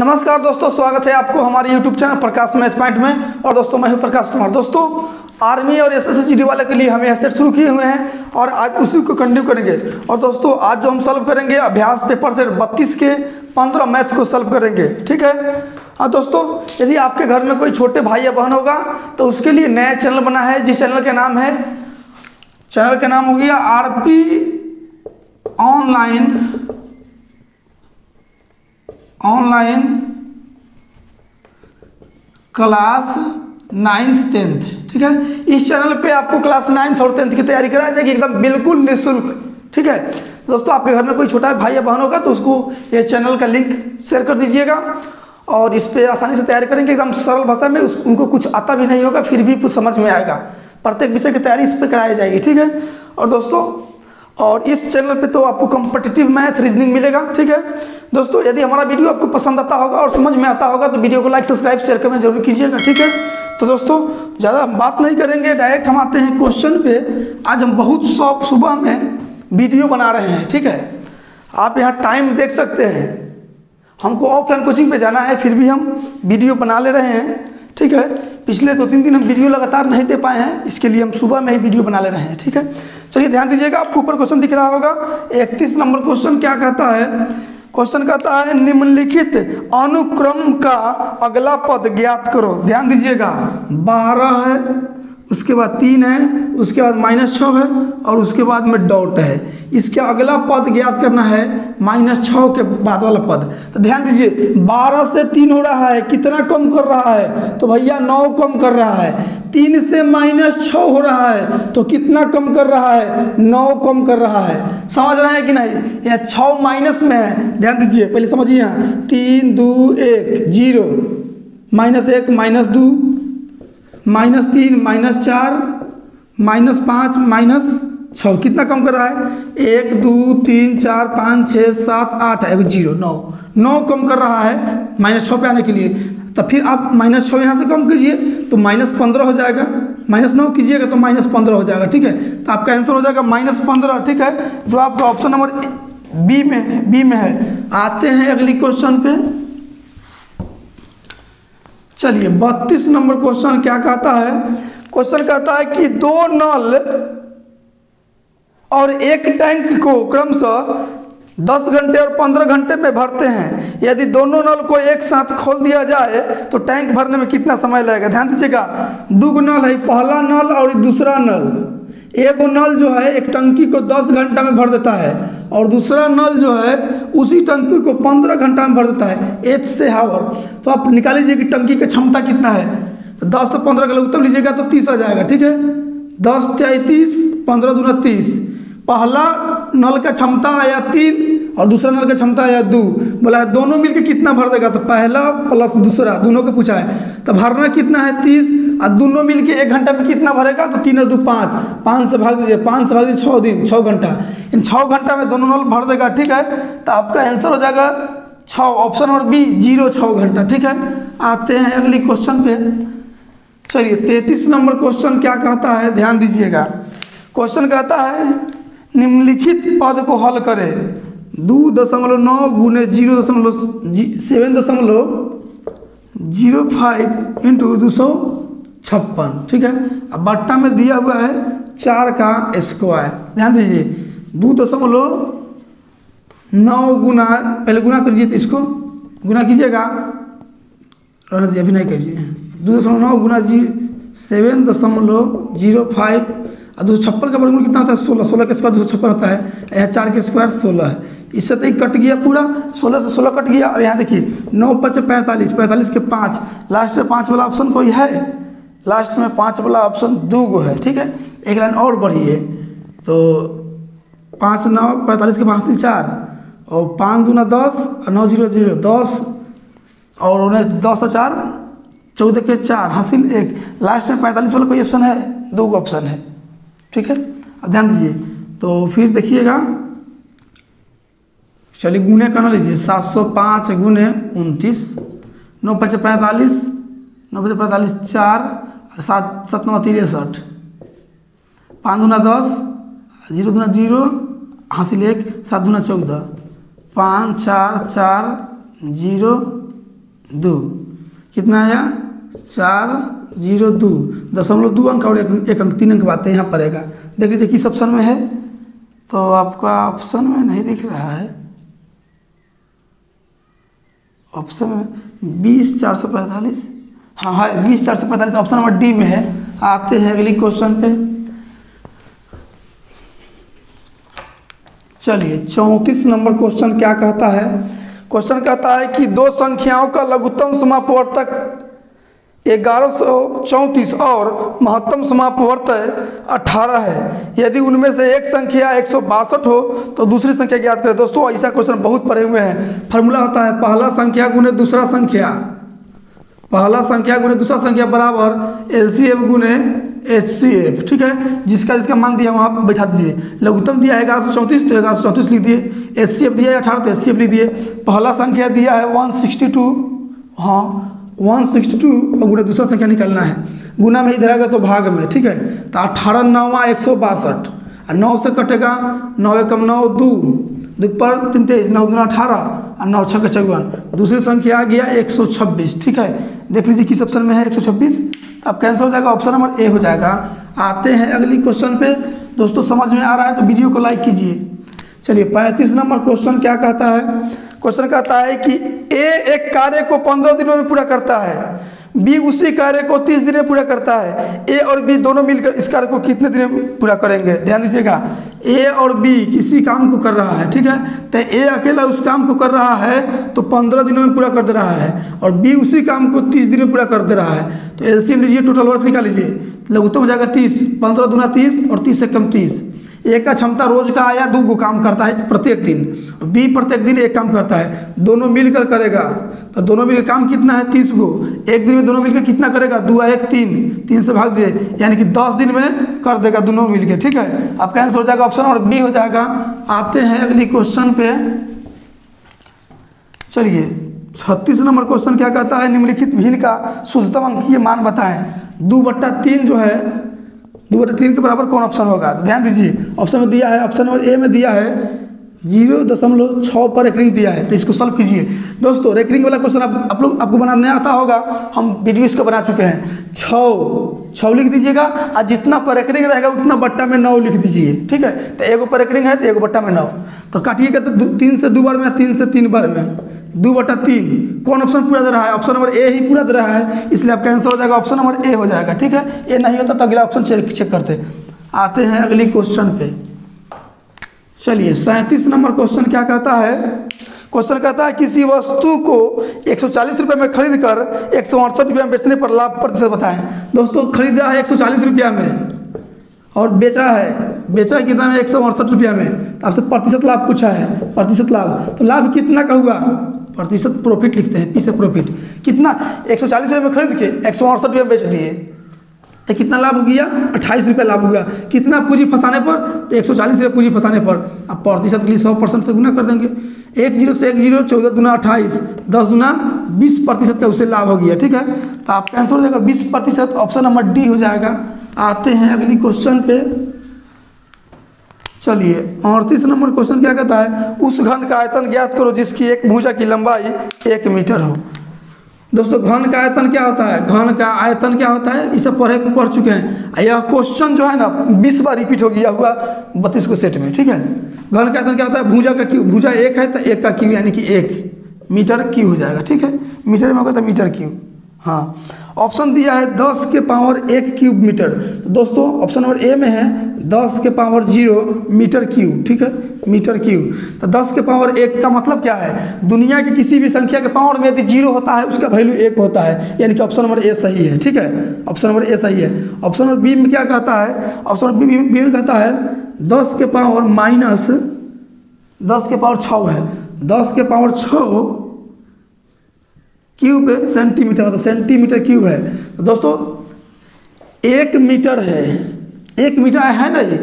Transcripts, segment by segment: नमस्कार दोस्तों, स्वागत है आपको हमारे YouTube channel Prakash maths point में। और दोस्तों, मैं हूं प्रकाश कुमार। दोस्तों, आर्मी और SSC वाले के लिए हम यह सेट शुरू किए हुए हैं और आज उसी को कंटिन्यू करेंगे। और दोस्तों, आज जो हम सॉल्व करेंगे अभ्यास पेपर सेट 32 के 15 मैथ को सॉल्व करेंगे, ठीक है। हाँ दोस्तों, यदि आपके घर में कोई छोटे भाई या बहन होगा तो उसके लिए नया चैनल बना है, जिस चैनल का नाम हो गया R P online class 9th 10th, ठीक है। इस चैनल पे आपको क्लास 9th और 10th की तैयारी कराई जाएगी एकदम बिल्कुल निःशुल्क, ठीक है। दोस्तों, आपके घर में कोई छोटा भाई या बहन होगा तो उसको ये चैनल का लिंक शेयर कर दीजिएगा और इस पे आसानी से तैयारी करेंगे एकदम सरल भाषा में। उनको कुछ आता भी नहीं होगा फिर भी कुछ समझ में आएगा। प्रत्येक विषय की तैयारी इस पर कराई जाएगी, ठीक है। और दोस्तों, और इस चैनल पे तो आपको कॉम्पिटिटिव मैथ रीजनिंग मिलेगा, ठीक है। दोस्तों, यदि हमारा वीडियो आपको पसंद आता होगा और समझ में आता होगा तो वीडियो को लाइक, सब्सक्राइब, शेयर करना जरूर कीजिएगा, ठीक है। तो दोस्तों, ज़्यादा हम बात नहीं करेंगे, डायरेक्ट हम आते हैं क्वेश्चन पे। आज हम बहुत शॉप सुबह में वीडियो बना रहे हैं, ठीक है। आप यहाँ टाइम देख सकते हैं, हमको ऑफलाइन कोचिंग पर जाना है फिर भी हम वीडियो बना ले रहे हैं, ठीक है। पिछले 2-3 दिन हम वीडियो लगातार नहीं दे पाए हैं, इसके लिए हम सुबह में ही वीडियो बना ले रहे हैं, ठीक है। चलिए ध्यान दीजिएगा, आपको ऊपर क्वेश्चन दिख रहा होगा। 31 नंबर क्वेश्चन क्या कहता है? क्वेश्चन कहता है निम्नलिखित अनुक्रम का अगला पद ज्ञात करो। ध्यान दीजिएगा, 12 है, उसके बाद 3 है, उसके बाद -6 है और उसके बाद में डॉट है। इसका अगला पद ज्ञात करना है -6 के बाद वाला पद। तो ध्यान दीजिए, 12 से 3 हो रहा है, कितना कम कर रहा है? तो भैया 9 कम कर रहा है। 3 से -6 हो रहा है तो कितना कम कर रहा है? 9 कम कर रहा है। समझ रहे हैं कि नहीं? यह 6 माइनस में है। ध्यान दीजिए, पहले समझिए, 3, 2, 1, 0, -1, -2, -3, -4, -5, -6, कितना कम कर रहा है? 1, 2, 3, 4, 5, 6, 7, 8 है, 9 कम कर रहा है -6 पे आने के लिए। तो फिर आप -6 यहाँ से कम कीजिए तो -15 हो जाएगा, -9 कीजिएगा तो -15 हो जाएगा, ठीक है। तो आपका आंसर हो जाएगा -15, ठीक है, जो आपका ऑप्शन नंबर बी में है। आते हैं अगली क्वेश्चन पे। चलिए, 32 नंबर क्वेश्चन क्या कहता है? क्वेश्चन कहता है कि 2 नल और 1 टैंक को क्रमशः 10 घंटे और 15 घंटे में भरते हैं। यदि दोनों नल को एक साथ खोल दिया जाए तो टैंक भरने में कितना समय लगेगा? ध्यान दीजिएगा, 2 नल है, पहला नल और दूसरा नल। एक नल जो है एक टंकी को 10 घंटा में भर देता है और दूसरा नल जो है उसी टंकी को 15 घंटा में भर देता है, 8 से हावर। तो आप निकाल लीजिए कि टंकी की क्षमता कितना है। तो 10 से 15 का लघुत्तम लीजिएगा तो 30 आ जाएगा, ठीक है। 10 × 30, 15×2 = 30। पहला नल का क्षमता आया 3 और दूसरा नल का क्षमता आया 2। बोला है दोनों मिलकर कितना भर देगा? तो पहला प्लस दूसरा दोनों को पूछा है, तो भरना कितना है? 30। और दोनों मिलकर 1 घंटा में कितना भरेगा? तो 3 और 2 = 5। 5 से भाग दीजिए, 5 से भाग दीजिए 6 घंटा। इन 6 घंटा में दोनों नल भर देगा, ठीक है। तो आपका आंसर हो जाएगा 6, ऑप्शन और B 0, 6 घंटा, ठीक है। आते हैं अगली क्वेश्चन पे। चलिए, 33 नंबर क्वेश्चन क्या कहता है? ध्यान दीजिएगा, क्वेश्चन कहता है निम्नलिखित पद को हल करें। 2.9 × 0.7.05 × 256, ठीक है। अब बट्टा में दिया हुआ है 4 का स्क्वायर। ध्यान दीजिए, 2.9 गुना, पहले गुना करिए, तो इसको गुना कीजिएगा, रहने दीजिए, अभी नहीं करिए। 2.9 गुना 7.05 और 256 का वर्गमूल कितना होता है? 16 के स्क्वायर 256 होता है। यहाँ 4 के स्क्वायर 16 है, इससे तो कट गया पूरा, 16 से 16 कट गया। अब यहाँ देखिए, 9×5 = 45, 45 के 5, लास्ट में 5 वाला ऑप्शन कोई है? लास्ट में 5 वाला ऑप्शन 2 है, ठीक है। एक लाइन और बढ़िए तो 5×9 = 45 के 5×4 और 5×2 = 10 और 9×0 = 10 और उन्हें 10 और 4 = 14 के 4 हासिल 1। लास्ट में 45 वाला कोई ऑप्शन है? 2 ऑप्शन है, ठीक है। अब ध्यान दीजिए, तो फिर देखिएगा, चलिए गुने करना लीजिए, 705 × 29, 9×5 = 45, 9×5 = 4 और 7×7 = 63, 5×10, 0×0 हासिल 1, 7×14, 5, 4, 4, 0, दो, कितना आया 4 0 2, दशमलव 2 अंक और एक अंक 3 अंक बातें यहाँ पड़ेगा। देख लीजिए किस ऑप्शन में है, तो आपका ऑप्शन में नहीं दिख रहा है, ऑप्शन में 20 445, हाँ है 20 445 ऑप्शन नंबर डी में है। आते हैं अगली क्वेश्चन पे, चलिए 34 नंबर क्वेश्चन क्या कहता है। क्वेश्चन कहता है कि दो संख्याओं का लघुत्तम समापवर्तक 1134 और महत्तम समापवर्तक 18 है, यदि उनमें से एक संख्या 162 हो तो दूसरी संख्या ज्ञात करें। दोस्तों ऐसा क्वेश्चन बहुत पड़े हुए हैं। फॉर्मूला होता है पहला संख्या गुने दूसरा संख्या, पहला संख्या गुने दूसरा संख्या बराबर LCM गुने HCF, ठीक है। जिसका जिसका मान दिया वहाँ पर बैठा दीजिए। लघुत्तम दिया है 1134 तो 1134 लिख दिए, HCF दिया है 18 तो HCF लिख दिए। पहला संख्या दिया है 162, हाँ 162 और गुना दूसरा संख्या निकालना है, गुना में इधर आएगा तो भाग में, ठीक है। तो 18 9 162, 9 से कटेगा, 9 1 9 2, 2 पर 3 23 9 2 18 और 9 6 54, दूसरी संख्या आ गया 126, ठीक है। देख लीजिए किस ऑप्शन में है 126, तो आप कैंसिल हो जाएगा, ऑप्शन नंबर ए हो जाएगा। आते हैं अगली क्वेश्चन पे। दोस्तों समझ में आ रहा है तो वीडियो को लाइक कीजिए। चलिए 35 नंबर क्वेश्चन क्या कहता है। क्वेश्चन कहता है कि ए एक कार्य को 15 दिनों में पूरा करता है, बी उसी कार्य को 30 दिन में पूरा करता है, ए और बी दोनों मिलकर इस कार्य को कितने दिन में पूरा करेंगे। ध्यान दीजिएगा, ए और बी किसी काम को कर रहा है, ठीक है। तो ए अकेला उस काम को कर रहा है तो 15 दिनों में पूरा कर दे रहा है, और बी उसी काम को 30 दिन में पूरा कर दे रहा है। तो LCM लीजिए, टोटल वर्क निकाल लीजिए, लघुत्तम हो जाएगा 30, 15 दूना 30 और 30 से कम 30। ए का क्षमता रोज का आया 2 काम करता है प्रत्येक दिन, बी प्रत्येक दिन 1 काम करता है, दोनों मिलकर करेगा। तो दोनों मिलकर काम कितना है 30 एक दिन में दोनों मिलकर कितना करेगा 2 1 3, 3 से भाग दिए यानी कि 10 दिन में कर देगा दोनों मिलकर, ठीक है। आपका आंसर हो जाएगा ऑप्शन और बी हो जाएगा। आते हैं अगली क्वेश्चन पे। चलिए 36 नंबर क्वेश्चन क्या कहता है, निम्नलिखित भिन्न का शुद्धतम अंकीय मान बताएं। 2/3 जो है 2/3 के बराबर कौन ऑप्शन होगा। तो ध्यान दीजिए ऑप्शन में दिया है, ऑप्शन नंबर ए में दिया है 0.6 पर रेकरिंग दिया है, तो इसको सॉल्व कीजिए। दोस्तों रेकरिंग वाला क्वेश्चन आप लोग आपको बनाने आता होगा, हम वीडियो इसको बना चुके हैं। 6 लिख दीजिएगा और जितना पर रेकरिंग रहेगा उतना बट्टा में 9 लिख दीजिए, ठीक है। तो एगो पर रेकरिंग है तो एगो बट्टा में 9, तो काटिएगा तो 3 से 2 बार में, 3 से 3 बार में, 2/3 कौन ऑप्शन पूरा दे रहा है, ऑप्शन नंबर ए ही पूरा दे रहा है, इसलिए आपका आंसर हो जाएगा ऑप्शन नंबर ए हो जाएगा, ठीक है। ए नहीं होता तो अगला ऑप्शन चेक करते। आते हैं अगली क्वेश्चन पे। चलिए 37 नंबर क्वेश्चन क्या कहता है। क्वेश्चन कहता है किसी वस्तु को 140 रुपये में खरीद कर 168 रुपये में बेचने पर लाभ प्रतिशत बताएं। दोस्तों खरीदा है 140 रुपया में और बेचा है कितना में 168 रुपया में, तो आपसे प्रतिशत लाभ पूछा है, प्रतिशत लाभ, तो लाभ कितना का हुआ, प्रतिशत प्रॉफिट लिखते हैं, पी से प्रॉफिट कितना, 140 रुपये में खरीद के 168 रुपये में बेच दिए तो कितना लाभ हो गया 28 रुपये लाभ हो गया। कितना पूंजी फंसाने पर 140 रुपये पूंजी फंसाने पर, अब प्रतिशत के लिए 100% से गुना कर देंगे, 10 से 10 14 दूना 28, 10 दूना 20 प्रतिशत का उसे लाभ हो गया, ठीक है। तो आपका आंसर हो जाएगा 20% ऑप्शन नंबर डी हो जाएगा। आते हैं अगली क्वेश्चन पे। चलिए 38 नंबर क्वेश्चन क्या कहता है, उस घन का आयतन ज्ञात करो जिसकी एक भुजा की लंबाई 1 मीटर हो। दोस्तों घन का आयतन क्या होता है, घन का आयतन क्या होता है, इसे पढ़ चुके हैं। यह क्वेश्चन जो है ना 20 बार रिपीट हो गया हुआ 32 को सेट में, ठीक है। घन का आयतन क्या होता है, भुजा का क्यूब, भुजा 1 है तो 1 का क्यूब यानी कि 1 मीटर क्यूब हो जाएगा, ठीक है। मीटर में होगा तो मीटर क्यूब, हाँ। ऑप्शन दिया है 10 के पावर 1 क्यूब मीटर, तो दोस्तों ऑप्शन नंबर ए में है 10 के पावर 0 मीटर क्यूब, ठीक है, मीटर क्यूब। तो 10 के पावर 1 का मतलब क्या है, दुनिया की किसी भी संख्या के पावर में यदि 0 होता है उसका वैल्यू 1 होता है, यानी कि ऑप्शन नंबर ए सही है, ठीक है, ऑप्शन नंबर ए सही है। ऑप्शन नंबर बी में क्या कहता है, ऑप्शन नंबर बी में कहता है 10 के पावर -10 के पावर 6 है, 10 के पावर 6 क्यूब सेंटीमीटर, मतलब सेंटीमीटर क्यूब है। तो दोस्तों 1 मीटर है, 1 मीटर है ना ये,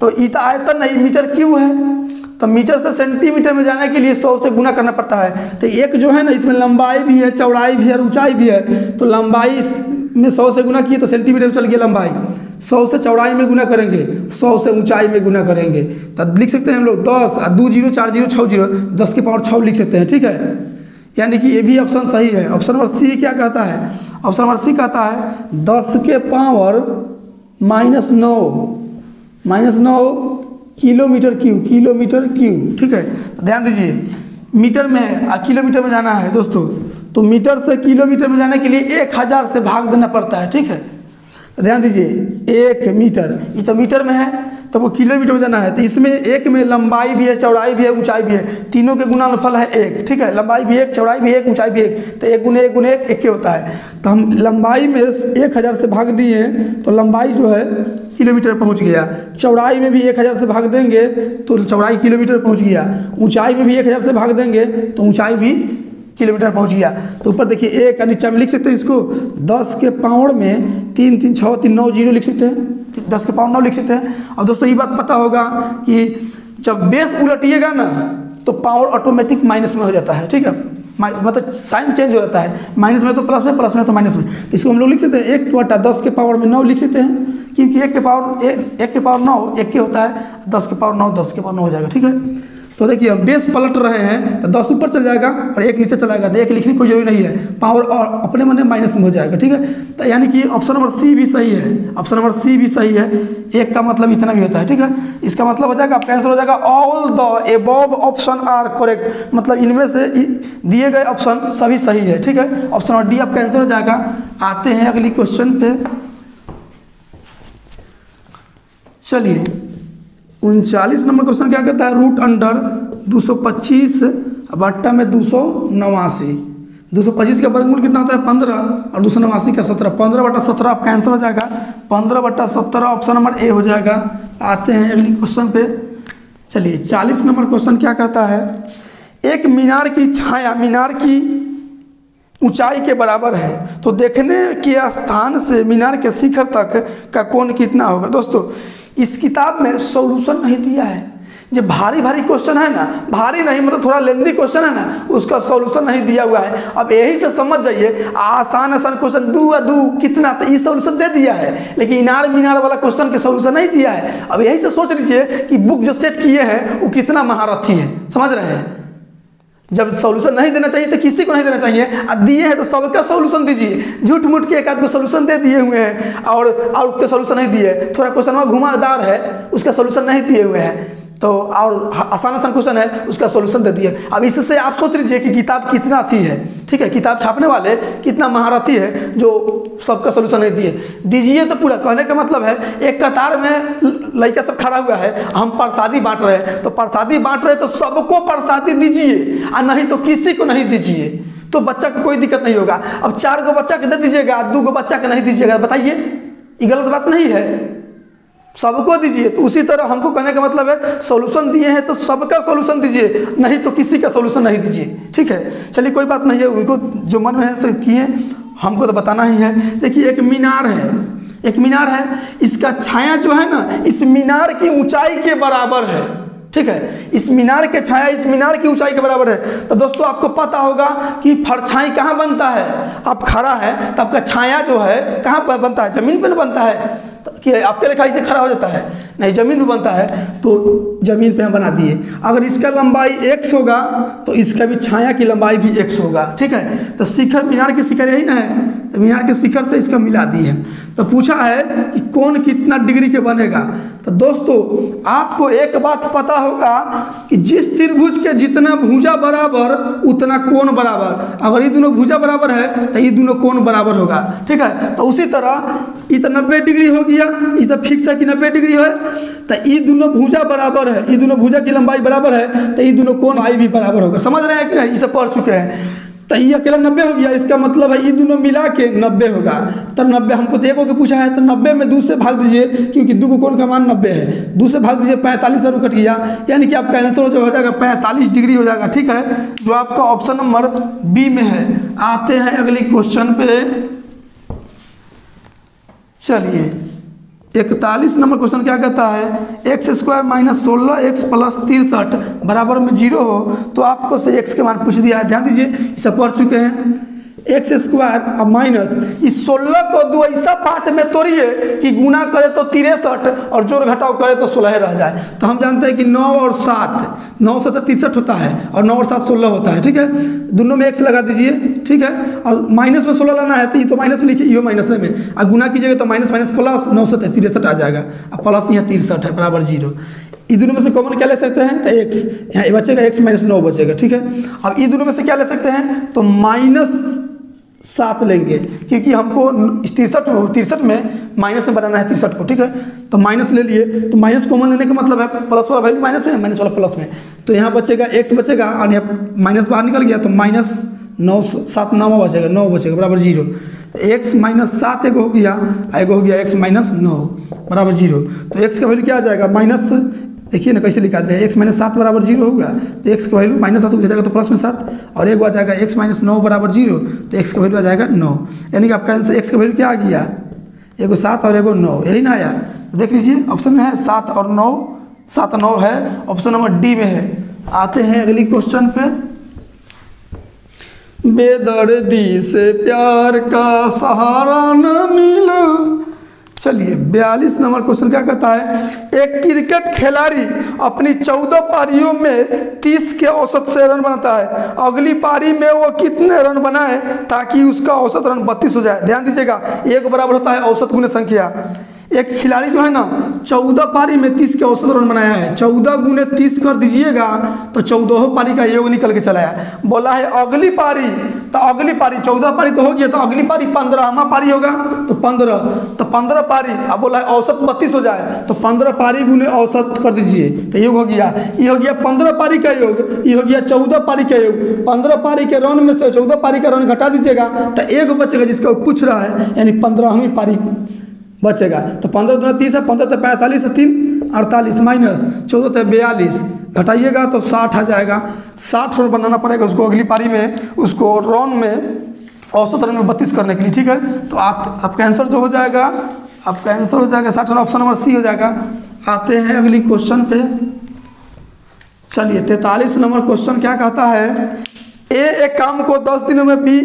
तो इतना आयतन नहीं मीटर क्यूब है, तो मीटर से सेंटीमीटर में जाने के लिए 100 से गुना करना पड़ता है। तो 1 जो है ना इसमें लंबाई भी है, चौड़ाई भी है और ऊंचाई भी है, तो लंबाई में 100 से गुना किए तो सेंटीमीटर में चल गया लंबाई, 100 से चौड़ाई में गुना करेंगे, 100 से ऊंचाई में गुना करेंगे। तो लिख सकते हैं हम लोग 10 और 2 0 4 0 6 0 10 के पावर 6 लिख सकते हैं, ठीक है। यानी कि ये भी ऑप्शन सही है। ऑप्शन नंबर सी क्या कहता है? ऑप्शन नंबर सी कहता है 10 के पावर -9 किलोमीटर क्यूब। ठीक है, ध्यान दीजिए, मीटर में और किलोमीटर में जाना है दोस्तों, तो मीटर से किलोमीटर में जाने के लिए 1000 से भाग देना पड़ता है। ठीक है, तो ध्यान दीजिए 1 मीटर, ये तो मीटर में है, तो वो किलोमीटर में जाना है, तो इसमें 1 में लंबाई भी है, चौड़ाई भी है, ऊंचाई भी है, तीनों के गुणनफल है 1। ठीक है, लंबाई भी 1, चौड़ाई भी 1, ऊंचाई भी 1, तो 1 × 1 × 1 1 होता है। तो हम लंबाई में 1000 से भाग दिए तो लंबाई जो है किलोमीटर पहुंच गया, चौड़ाई में भी 1000 से भाग देंगे तो चौड़ाई किलोमीटर पहुँच गया, ऊँचाई में भी 1000 से भाग देंगे तो ऊँचाई भी किलोमीटर पहुँच गया। तो ऊपर देखिए 1 और नीचे में लिख सकते हैं इसको 10 के पावर में 3 3 6 3 9 0 लिख सकते हैं, 10 के पावर 9 लिख सकते हैं। और दोस्तों ये बात पता होगा कि जब बेस उलटिएगा ना तो पावर ऑटोमेटिक माइनस में हो जाता है। ठीक है, मतलब साइन चेंज हो जाता है, माइनस में तो प्लस में, प्लस में तो माइनस में। तो इसको हम लोग लिख सकते हैं 1/10 के पावर में 9 लिख सकते हैं, क्योंकि 1 के पावर 9 1 के होता है, 10 के पावर 9 10 के पावर 9 हो जाएगा। ठीक है, तो देखिए हम बेस पलट रहे हैं तो 10 ऊपर चल जाएगा और 1 नीचे चला जाएगा, 1 लिखने की कोई जरूरी नहीं है, पावर और अपने मन में माइनस में हो जाएगा। ठीक है, तो यानी कि ऑप्शन नंबर सी भी सही है, ऑप्शन नंबर सी भी सही है। 1 का मतलब इतना भी होता है। ठीक है, इसका मतलब हो जाएगा आपका आंसर हो जाएगा all the above option are correct, मतलब इनमें से दिए गए ऑप्शन सभी सही है। ठीक है, ऑप्शन नंबर डी आपका आंसर हो जाएगा। आते हैं अगली क्वेश्चन पे, चलिए 39 नंबर क्वेश्चन क्या कहता है? √√225/289 225 का वर्गमूल कितना होता है? 15 और 289 का 17, 15/17 आपका आंसर हो जाएगा। 15/17 ऑप्शन नंबर ए हो जाएगा। आते हैं अगली क्वेश्चन पे, चलिए 40 नंबर क्वेश्चन क्या कहता है? एक मीनार की छाया मीनार की ऊंचाई के बराबर है तो देखने के स्थान से मीनार के शिखर तक का कोण कितना होगा? दोस्तों इस किताब में सॉल्यूशन नहीं दिया है, जो भारी भारी क्वेश्चन है ना, भारी नहीं मतलब थोड़ा लेंदी क्वेश्चन है ना, उसका सॉल्यूशन नहीं दिया हुआ है। अब यही से समझ जाइए, आसान आसान क्वेश्चन दू कितना, तो ये सॉल्यूशन दे दिया है, लेकिन इनार मीनार वाला क्वेश्चन के सॉल्यूशन नहीं दिया है। अब यही से सोच लीजिए कि बुक जो सेट किए हैं वो कितना महारथी है, समझ रहे हैं? जब सॉल्यूशन नहीं देना चाहिए तो किसी को नहीं देना चाहिए, और दिए हैं तो सबका सॉल्यूशन दीजिए, झूठ मूठ के एक आध को सॉल्यूशन दे दिए हुए हैं और उसके सॉल्यूशन नहीं दिए। थोड़ा क्वेश्चन वहाँ घुमावदार है, उसका सॉल्यूशन नहीं दिए हुए हैं, तो और आसान आसान क्वेश्चन है उसका सॉल्यूशन दे दिए। अब इससे आप सोच लीजिए कि किताब कितना थी है। ठीक है, किताब छापने वाले कितना महारथी है जो सबका सॉल्यूशन नहीं दिए। दीजिए तो पूरा, कहने का मतलब है एक कतार में लड़का सब खड़ा हुआ है, हम प्रसादी बांट रहे हैं, तो प्रसादी बांट रहे हैं तो सबको प्रसादी दीजिए और नहीं तो किसी को नहीं दीजिए, तो बच्चा को कोई दिक्कत नहीं होगा। अब 4 गो बच्चा के दे दीजिएगा, 2 गो बच्चा के नहीं दीजिएगा, बताइए ये गलत बात नहीं है? सबको दीजिए। तो उसी तरह हमको कहने का मतलब है सॉल्यूशन दिए हैं तो सबका सॉल्यूशन दीजिए, नहीं तो किसी का सॉल्यूशन नहीं दीजिए। ठीक है, चलिए कोई बात नहीं है, उनको जो मन में है सब किए, हमको तो बताना ही है। देखिए एक मीनार है, इसका छाया जो है ना इस मीनार की ऊंचाई के बराबर है। ठीक है, इस मीनार के छाया इस मीनार की ऊंचाई के बराबर है, तो दोस्तों आपको पता होगा कि परछाई कहाँ बनता है। आप खड़ा है तो आपका छाया जो है कहाँ पर बनता है? जमीन पर बनता है कि आपके लेखा इसे खड़ा हो जाता है? नहीं, जमीन पे बनता है, तो जमीन पे हम बना दिए। अगर इसका लंबाई 1 होगा तो इसका भी छाया की लंबाई भी 1 होगा। ठीक है, तो शिखर मीनार के शिखर यही ना है, तो मीनार के शिखर से इसका मिला दिए। तो पूछा है कि कोण कितना डिग्री के बनेगा, तो दोस्तों आपको एक बात पता होगा कि जिस त्रिभुज के जितना भुजा बराबर उतना कोण बराबर, अगर ये दोनों भुजा बराबर है तो ये दोनों कोण बराबर होगा। ठीक है, तो उसी तरह ये तो 90 डिग्री हो गया, ये तो फिक्स है कि 90 डिग्री है, तो ये दोनों भुजा बराबर है, ये दोनों भुजा की लंबाई बराबर है, तो ये दोनों कोण आई भी बराबर होगा। समझ रहे हैं कि नहीं? इसे पढ़ चुके हैं। तो ये अकेला 90 हो गया, इसका मतलब है ये दोनों मिला के 90 होगा। तो 90 हमको देखो कि पूछा है, तो 90 में 2 से भाग दीजिए, क्योंकि 2 कोण का मान 90 है, 2 से भाग दीजिए 45 और कट गया, यानी कि आपका आंसर जो हो जाएगा 45 डिग्री हो जाएगा। ठीक है, जो आपका ऑप्शन नंबर बी में है। आते हैं अगले क्वेश्चन पे, चलिए 41 नंबर क्वेश्चन क्या कहता है? x² - 16x + 63 बराबर में 0 हो तो आपको से x के मान पूछ दिया है। ध्यान दीजिए, इसे पढ़ चुके हैं। एक्स स्क्वायर और माइनस इस 16 को दो ऐसा पार्ट में तोड़िए कि गुना करे तो 63 और जोड़ घटाव करे तो 16 रह जाए। तो हम जानते हैं कि 9 और 7 9 से 63 होता है और 9 और 7 16 होता है। ठीक है, दोनों में एक्स लगा दीजिए। ठीक है, और माइनस में 16 लाना है तो ये तो माइनस में लिखिए, ये माइनस में और गुना कीजिएगा तो माइनस माइनस प्लस 9 से 63 आ जाएगा और प्लस यहाँ 63 है बराबर 0। इन दोनों में से कॉमन क्या ले सकते हैं तो एक्स, यहाँ ये बचेगा एक्स माइनस 9 बचेगा। ठीक है, अब इन दोनों में से क्या ले सकते हैं तो -7 लेंगे क्योंकि हमको 63 में माइनस में बनाना है 63 को। ठीक है, तो माइनस ले लिए, तो माइनस कॉमन लेने का मतलब है प्लस वाला वैल्यू माइनस है, माइनस वाला प्लस में, तो यहाँ बचेगा एक्स बचेगा और यहाँ माइनस बाहर निकल गया तो -9 7 9 बचेगा, 9 बचेगा बराबर 0। तो एक्स -7 एगो हो गया, एगो हो गया एक्स -9 बराबर 0। तो एक्स का वैल्यू क्या आ जाएगा माइनस, देखिए ना कैसे लिखाते हैं, एक्स -7 बराबर 0 होगा तो एक्स का वैल्यू -7 हो जाएगा तो प्लस में 7 और एक आ जाएगा एक्स -9 बराबर 0 तो एक्स का वैल्यू आ जाएगा 9। यानी कि आपका आंसर एक्स का वैल्यू क्या आ गया, एगो 7 और एगो 9, यही ना आया? तो देख लीजिए ऑप्शन में है 7 और 9, 7 और 9 है ऑप्शन नंबर डी में है। आते हैं अगली क्वेश्चन पे। बेदर्दी से प्यार का सहारा न मिला। चलिए 42 नंबर क्वेश्चन क्या कहता है, एक क्रिकेट खिलाड़ी अपनी 14 पारियों में 30 के औसत से रन बनाता है, अगली पारी में वो कितने रन बनाए ताकि उसका औसत रन 32 हो जाए। ध्यान दीजिएगा, एक बराबर होता है औसत गुने संख्या। एक खिलाड़ी जो है ना 14 पारी में 30 के औसत रन बनाया है, 14 गुने 30 कर दीजिएगा तो 14 पारी का योग निकल के चला है। बोला है अगली पारी, तो अगली पारी 14 पारी तो हो गया, तो अगली पारी 15वां पारी होगा तो 15 पारी, अब बोला है औसत 32 हो जाए तो 15 पारी गुने औसत कर दीजिए तो योग हो गया, ये हो गया 15 पारी का योग, ये हो गया 14 पारी का योग। 15 पारी के रन में से 14 पारी का रन घटा दीजिएगा तो एक बचेगा जिसका वो पूछ रहा है, यानी 15वीं पारी बचेगा। तो 15 दूना 30 है, 15 + 45 है 3 48 माइनस 14 + 42 घटाइएगा तो 60 आ जाएगा। 60 रन बनाना पड़ेगा उसको अगली पारी में, उसको रन में औसत रन में 32 करने के लिए। ठीक है, तो आपका आंसर जो हो जाएगा, आपका आंसर हो जाएगा 60 रन, ऑप्शन नंबर सी हो जाएगा। आते हैं अगली क्वेश्चन पे। चलिए 43 नंबर क्वेश्चन क्या कहता है, एक काम को 10 दिनों में बी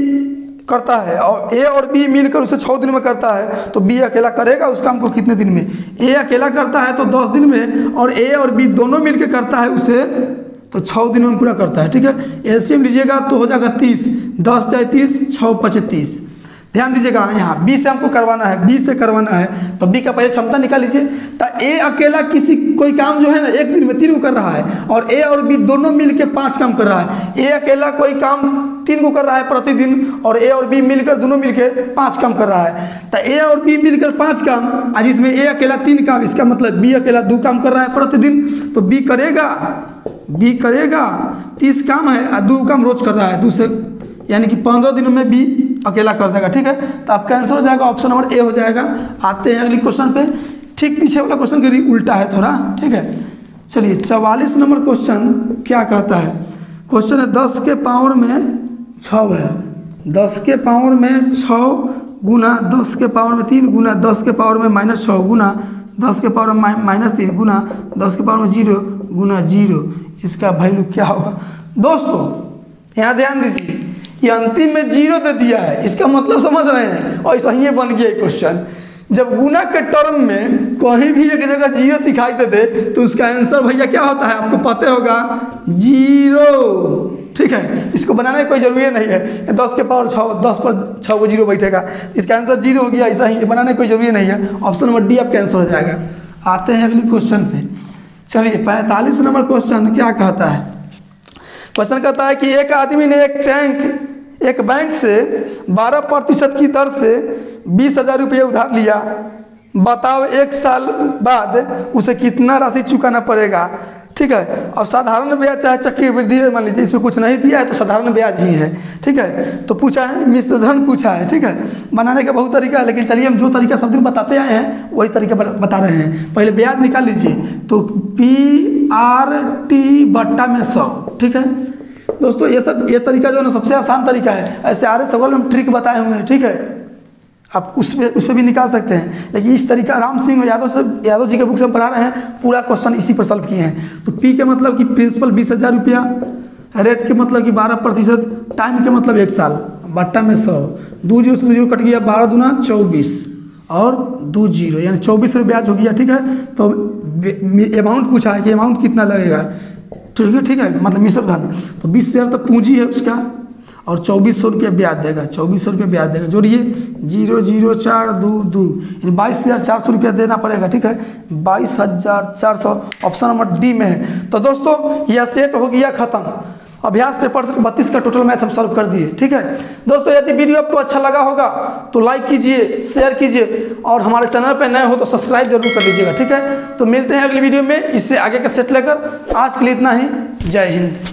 करता है और ए और बी मिलकर उसे 6 दिन में करता है, तो बी अकेला करेगा उस काम को कितने दिन में? ए अकेला करता है तो 10 दिन में और ए और बी दोनों मिलकर करता है उसे तो 6 दिनों में पूरा करता है। ठीक है, एलसीएम लीजिएगा तो हो जाएगा 30, 10 × 30 6 × 35। ध्यान दीजिएगा, यहाँ बी से हमको करवाना है, बी से करवाना है तो बी का पहले क्षमता निकाल लीजिए। तो ए अकेला किसी कोई काम जो है ना एक दिन में 3 को कर रहा है और ए और बी दोनों मिलकर 5 काम कर रहा है। ए अकेला कोई काम 3 को कर रहा है प्रतिदिन और ए और बी मिलकर दोनों मिलकर 5 काम कर रहा है। तो ए और बी मिलकर 5 काम, आज इसमें ए अकेला 3 काम, इसका मतलब बी अकेला 2 काम कर रहा है प्रतिदिन, तो बी करेगा 30 काम है और 2 काम रोज कर रहा है, दूसरे यानी कि 15 दिनों में बी अकेला कर देगा। ठीक है, तो आपका आंसर हो जाएगा ऑप्शन नंबर ए हो जाएगा। आते हैं अगली क्वेश्चन पे। ठीक पीछे वाला क्वेश्चन के उल्टा है थोड़ा। ठीक है, चलिए 44 नंबर क्वेश्चन क्या कहता है, क्वेश्चन है 10 के पावर में 6 है, 10 के पावर में 6 गुना 10 के पावर में 3 गुना 10 के पावर में -6 गुना 10 के पावर में -3 गुना 10 के पावर में 0 गुना 0, इसका वैल्यू क्या होगा? दोस्तों यहाँ ध्यान दीजिए, ये अंतिम में 0 दे दिया है, इसका मतलब समझ रहे हैं, और ऐसा ही बन गया क्वेश्चन। जब गुना के टर्म में कहीं भी एक जगह 0 दिखाई दे दे तो उसका आंसर भैया क्या होता है, आपको पता होगा 0। ठीक है, इसको बनाने की कोई जरूरी नहीं है, 10 के पावर 6 10 पर 6 को 0 बैठेगा, इसका आंसर 0 हो गया, ऐसा ही बनाने की कोई जरूरी नहीं है, ऑप्शन नंबर डी आपका आंसर हो जाएगा। आते हैं अगली क्वेश्चन पे। चलिए 45 नंबर क्वेश्चन क्या कहता है, क्वेश्चन कहता है कि एक आदमी ने एक बैंक से 12% की दर से 20,000 रुपये उधार लिया, बताओ 1 साल बाद उसे कितना राशि चुकाना पड़ेगा? ठीक है, अब साधारण ब्याज चाहे चक्रवृद्धि है, मान लीजिए इसमें कुछ नहीं दिया है तो साधारण ब्याज ही है। ठीक है, तो पूछा है मिश्रण पूछा है। ठीक है, बनाने का बहुत तरीका है, लेकिन चलिए हम जो तरीका सब दिन बताते आए हैं वही तरीका बता रहे हैं। पहले ब्याज निकाल लीजिए, तो PRT बट्टा में 100। ठीक है दोस्तों, ये तरीका जो है ना सबसे आसान तरीका है, ऐसे आर एस में हम ट्रिक बताए हुए हैं। ठीक है, आप उससे भी निकाल सकते हैं, लेकिन इस तरीका रामसिंह यादव जी के बुक से हम पढ़ा रहे हैं, पूरा क्वेश्चन इसी पर सॉल्व किए हैं। तो पी के मतलब कि प्रिंसिपल 20,000 रुपया रेट के मतलब कि 12%, टाइम के मतलब 1 साल, बट्टा में 100, 2 जीरो से 2 जीरो कट गया, 12 दूना 24 और 2 जीरो यानी 24 रुपये ब्याज हो गया। ठीक है, तो अमाउंट पूछा है कि अमाउंट कितना लगेगा। ठीक है मतलब मिश्र धन, तो 20 शेयर तो पूंजी है उसका और 2400 रुपया ब्याज देगा, 2400 रुपया ब्याज देगा। जोड़िए 0 0 4 2 2 यानी 22,400 रुपया देना पड़ेगा। ठीक है, 22,400 ऑप्शन नंबर डी में है। तो दोस्तों यह सेट हो गया खत्म। अभ्यास पेपर 32 का टोटल मैथ हम सॉल्व कर दिए। ठीक है दोस्तों, यदि वीडियो आपको अच्छा लगा होगा तो लाइक कीजिए, शेयर कीजिए और हमारे चैनल पर नए हो तो सब्सक्राइब जरूर कर लीजिएगा। ठीक है, तो मिलते हैं अगली वीडियो में इससे आगे का सेट लेकर। आज के लिए इतना ही, जय हिंद।